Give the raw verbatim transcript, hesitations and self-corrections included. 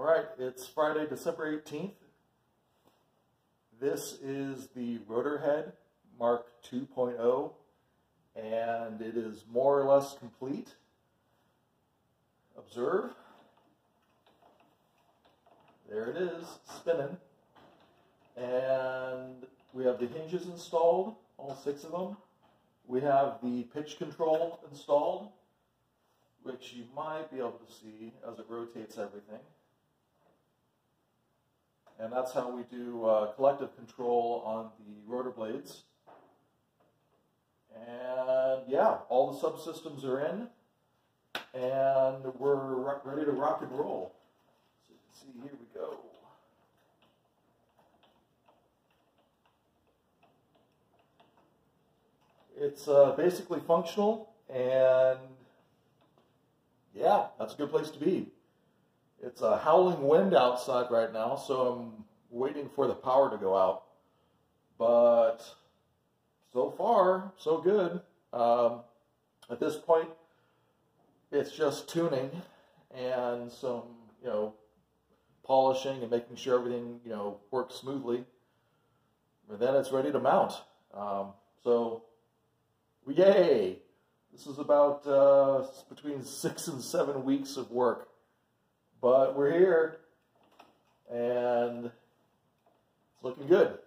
All right, it's Friday, December eighteenth. This is the rotor head Mark two point oh, and it is more or less complete. Observe. There it is, spinning. And we have the hinges installed, all six of them. We have the pitch control installed, which you might be able to see as it rotates everything. And that's how we do uh, collective control on the rotor blades. And yeah, all the subsystems are in, and we're ready to rock and roll. So you can see, here we go. It's uh, basically functional, and yeah, that's a good place to be. It's a howling wind outside right now, so I'm waiting for the power to go out. But so far, so good. Um, at this point, it's just tuning and some, you know, polishing and making sure everything, you know, works smoothly. And then it's ready to mount. Um, so. Yay! This is about uh, between six and seven weeks of work, but we're here, and it's looking good.